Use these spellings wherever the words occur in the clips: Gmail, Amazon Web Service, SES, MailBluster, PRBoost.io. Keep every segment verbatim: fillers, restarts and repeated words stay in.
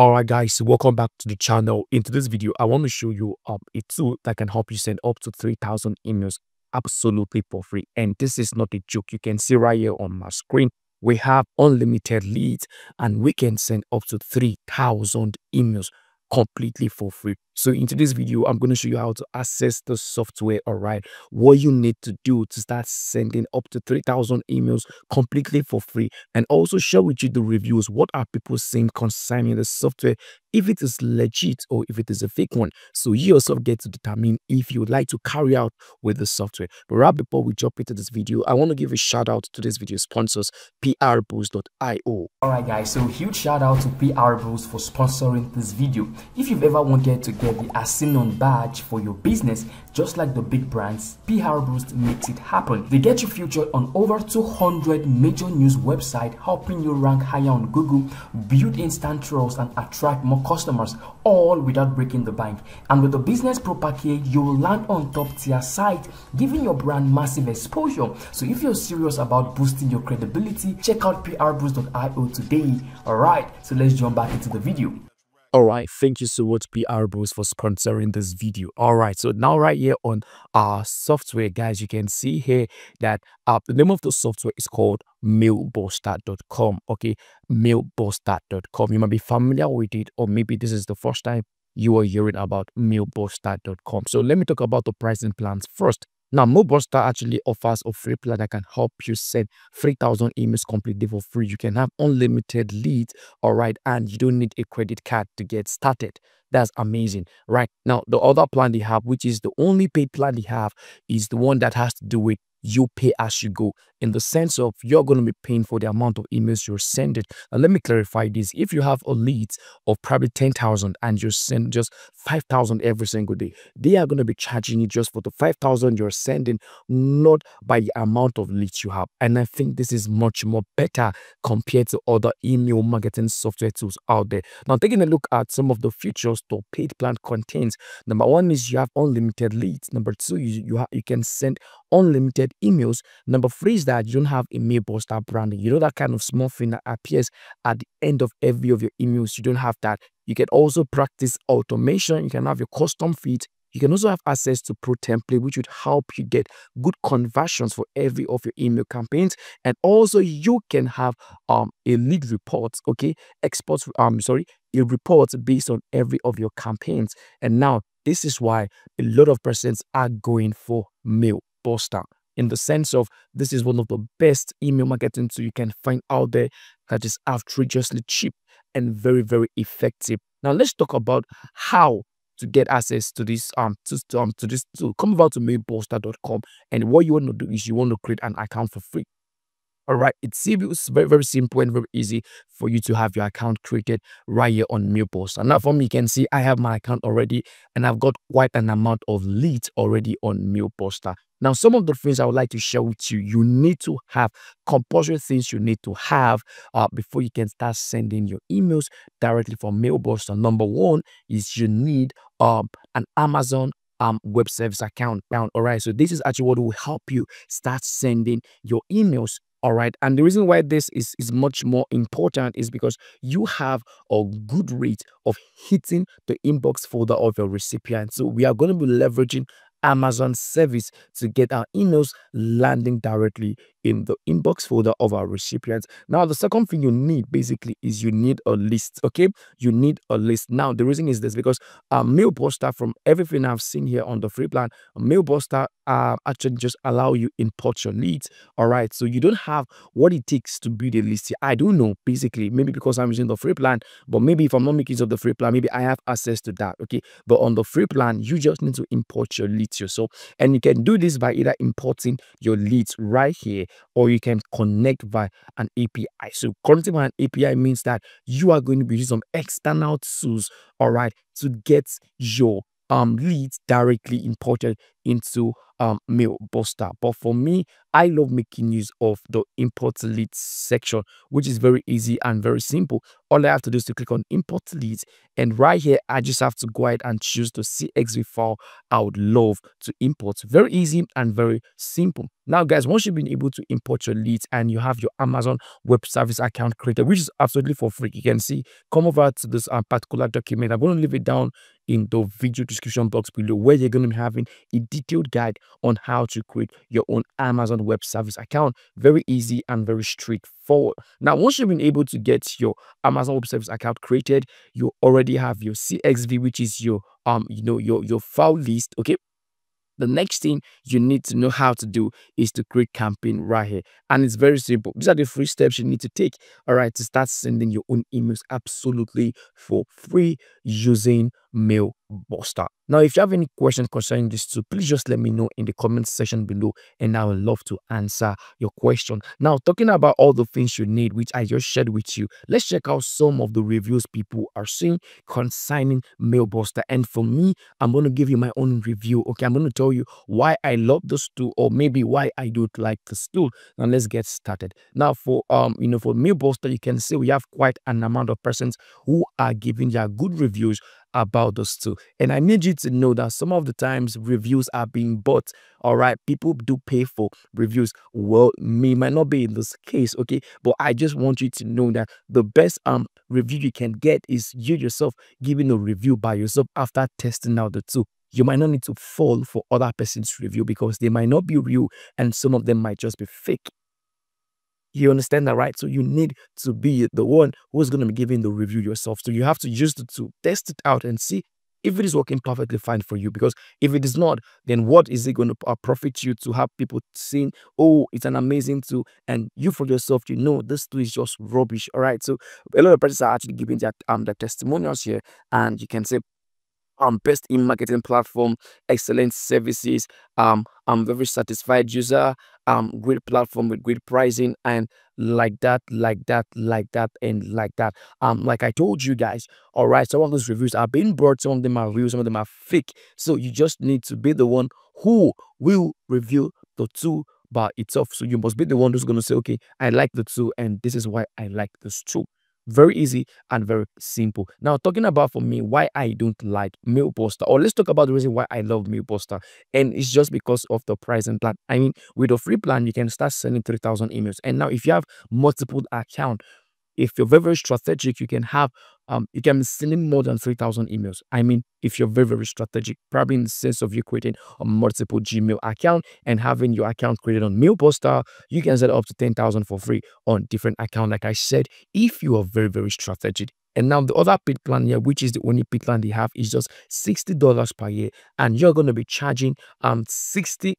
Alright guys, so welcome back to the channel. In today's video, I want to show you um, a tool that can help you send up to three thousand emails absolutely for free. And this is not a joke. You can see right here on my screen, we have unlimited leads and we can send up to three thousand emails completely for free. So in today's video, I'm going to show you how to access the software. All right, what you need to do to start sending up to three thousand emails completely for free, and also share with you the reviews. What are people saying concerning the software, if it is legit or if it is a fake one? So you yourself get to determine if you would like to carry out with the software. But right before we jump into this video, I want to give a shout out to this video sponsors, P R Boost dot I O. All right guys, so huge shout out to PRBoost for sponsoring this video. If you've ever wanted to get the Asinon badge for your business, just like the big brands, PRBoost makes it happen. They get you featured on over two hundred major news websites, helping you rank higher on Google, build instant trust, and attract more customers, all without breaking the bank. And with the Business Pro package, you will land on top tier site, giving your brand massive exposure. So if you're serious about boosting your credibility, check out P R Boost dot I O today. All right, so let's jump back into the video. All right, thank you so much, PRBoost, for sponsoring this video. All right, so now right here on our software, guys, you can see here that uh, the name of the software is called MailBluster dot com. Okay, MailBluster dot com. You might be familiar with it, or maybe this is the first time you are hearing about MailBluster dot com. So let me talk about the pricing plans first. Now, MailBluster actually offers a free plan that can help you send three thousand emails completely for free. You can have unlimited leads, all right, and you don't need a credit card to get started. That's amazing, right? Now, the other plan they have, which is the only paid plan they have, is the one that has to do with you pay as you go, in the sense of you're going to be paying for the amount of emails you're sending. And let me clarify this. If you have a lead of probably ten thousand and you send just five thousand every single day, they are going to be charging you just for the five thousand you're sending, not by the amount of leads you have. And I think this is much more better compared to other email marketing software tools out there. Now, taking a look at some of the features the paid plan contains. Number one is you have unlimited leads. Number two, you, you, you can send unlimited emails. Number three is that you don't have a MailBluster branding. You know, that kind of small thing that appears at the end of every of your emails. You don't have that. You can also practice automation. You can have your custom feed. You can also have access to Pro Template, which would help you get good conversions for every of your email campaigns. And also you can have um, a lead report, okay? Exports, um, sorry, a report based on every of your campaigns. And now this is why a lot of persons are going for MailBluster, in the sense of this is one of the best email marketing tool you can find out there that is outrageously cheap and very, very effective. Now let's talk about how to get access to this um to, um, to this tool. Come over to MailBluster dot com, and what you want to do is you want to create an account for free. All right, it's very, very simple and very easy for you to have your account created right here on MailBluster. Now, for me, you can see I have my account already, and I've got quite an amount of leads already on MailBluster. Now, some of the things I would like to share with you, you need to have compulsory things you need to have uh, before you can start sending your emails directly from MailBluster. Number one is you need um, an Amazon Um, web service account down. All right, so this is actually what will help you start sending your emails. All right, and the reason why this is is much more important is because you have a good rate of hitting the inbox folder of your recipient. So we are going to be leveraging Amazon service to get our emails landing directly in the inbox folder of our recipients. Now, the second thing you need basically is you need a list. Okay, you need a list. Now, the reason is this, because uh, MailBluster, from everything I've seen here on the free plan, MailBluster uh, actually just allow you import your leads. All right, so you don't have what it takes to build a list here. I don't know, basically, maybe because I'm using the free plan, but maybe if I'm not making use of the free plan, maybe I have access to that. Okay, but on the free plan, you just need to import your leads yourself, and you can do this by either importing your leads right here, or you can connect by an A P I. So connecting by an A P I means that you are going to be using some external tools, all right, to get your um leads directly imported into um, MailBluster. But for me, I love making use of the import leads section, which is very easy and very simple. All I have to do is to click on import leads, and right here I just have to go ahead and choose the C S V file I would love to import. Very easy and very simple. Now guys, once you've been able to import your leads and you have your Amazon Web Service account created, which is absolutely for free, you can see, come over to this uh, particular document. I'm going to leave it down in the video description box below, where you're going to be having a detailed guide on how to create your own Amazon Web Service account. Very easy and very straightforward. Now, once you've been able to get your Amazon Web Service account created, you already have your C S V, which is your um, you know, your your file list. Okay. The next thing you need to know how to do is to create campaign right here. And it's very simple. These are the three steps you need to take, all right, to start sending your own emails absolutely for free using MailBluster. Now, if you have any questions concerning this too, please just let me know in the comment section below, and I would love to answer your question. Now, talking about all the things you need, which I just shared with you, let's check out some of the reviews people are seeing concerning MailBluster. And for me, I'm going to give you my own review. Okay, I'm going to tell you why I love this tool, or maybe why I don't like this tool. Now, let's get started. Now, for um, you know, for MailBluster, you can see we have quite an amount of persons who are giving their good reviews about those two. And I need you to know that some of the times reviews are being bought. All right, people do pay for reviews. Well, me might not be in this case, okay, but I just want you to know that the best um review you can get is you yourself giving a review by yourself after testing out the two. You might not need to fall for other person's review, because they might not be real and some of them might just be fake. You understand that, right? So you need to be the one who's going to be giving the review yourself. So you have to use it to test it out and see if it is working perfectly fine for you. Because if it is not, then what is it going to profit you to have people saying, oh, it's an amazing tool, and you for yourself, you know, this tool is just rubbish, all right? So a lot of persons are actually giving their, um, their testimonials here, and you can say, Um, best in marketing platform, excellent services, um, I'm very satisfied user, um, great platform with great pricing, and like that, like that, like that, and like that. Um, like I told you guys, all right, some of those reviews are being bought, some of them are real, some of them are fake. So you just need to be the one who will review the two by itself. So you must be the one who's going to say, okay, I like the two, and this is why I like this too. Very easy and very simple. Now, talking about for me why I don't like MailBluster, or let's talk about the reason why I love MailBluster, and it's just because of the pricing plan. I mean, with a free plan, you can start sending three thousand emails. And now, if you have multiple accounts, if you're very, very strategic, you can have, um, you can be sending more than three thousand emails. I mean, if you're very, very strategic, probably in the sense of you creating a multiple Gmail account and having your account created on MailBluster, you can set up to ten thousand for free on different account. Like I said, if you are very, very strategic. And now the other paid plan here, which is the only paid plan they have, is just sixty dollars per year. And you're going to be charging um sixty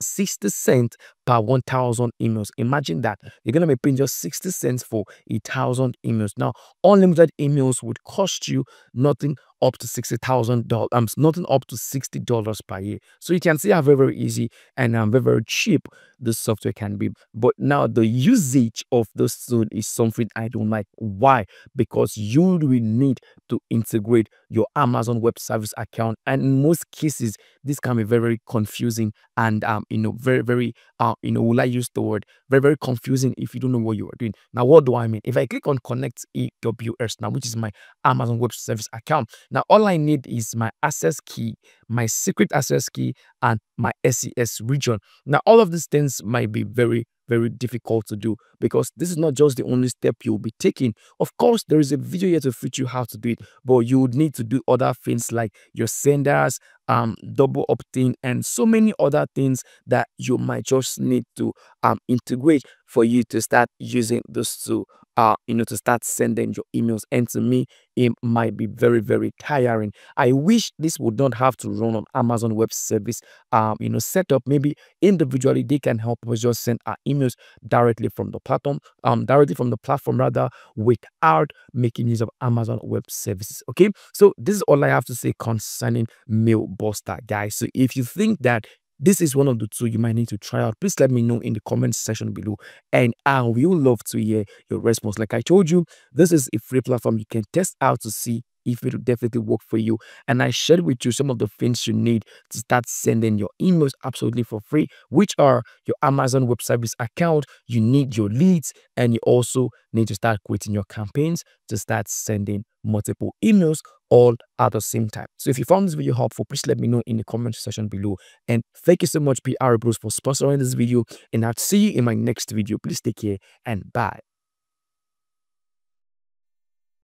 sixty cents per one thousand emails. Imagine that. You're going to be paying just sixty cents for a thousand emails. Now, unlimited emails would cost you nothing up to sixty thousand dollars, um, nothing up to sixty dollars per year. So you can see how very, very easy and um, very, very cheap this software can be. But now the usage of this tool is something I don't like. Why? Because you will need to integrate your Amazon Web Service account. And in most cases, this can be very, very confusing and, um, you know, very, very, uh, you know, will I use the word, very, very confusing if you don't know what you are doing. Now, what do I mean? If I click on Connect A W S now, which is my Amazon Web Service account, now, all I need is my access key, my secret access key, and my S E S region. Now, all of these things might be very, very difficult to do, because this is not just the only step you'll be taking. Of course, there is a video here to teach you how to do it, but you would need to do other things like your senders, um, double opt-in, and so many other things that you might just need to um, integrate for you to start using this tool, uh, you know, to start sending your emails. And to me, it might be very, very tiring. I wish this would not have to run on Amazon Web Service, um, you know, setup. Maybe individually they can help us just send our emails directly from the platform, um, directly from the platform rather, without making use of Amazon Web Services. Okay, so this is all I have to say concerning MailBluster, guys. So if you think that this is one of the two you might need to try out, please let me know in the comment section below, and I will love to hear your response. Like I told you, this is a free platform you can test out to see if it will definitely work for you. And I shared with you some of the things you need to start sending your emails absolutely for free, which are your Amazon Web Service account. You need your leads, and you also need to start creating your campaigns to start sending multiple emails all at the same time. So if you found this video helpful, please let me know in the comment section below. And thank you so much, PRBoost, for sponsoring this video. And I'll see you in my next video. Please take care and bye.